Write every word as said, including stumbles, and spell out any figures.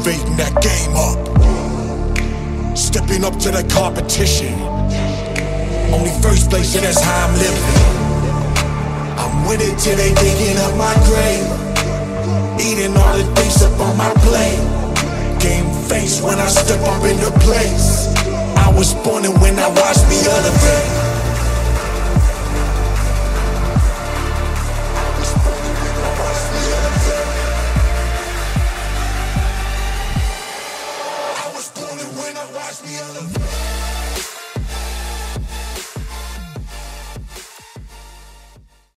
elevating that game up, stepping up to the competition. Only first place, and that's how I'm living. I'm with it till they digging up my grave, eating all the things up on my plate. Game face when I step up in the place. I was born and when I watched me elevate.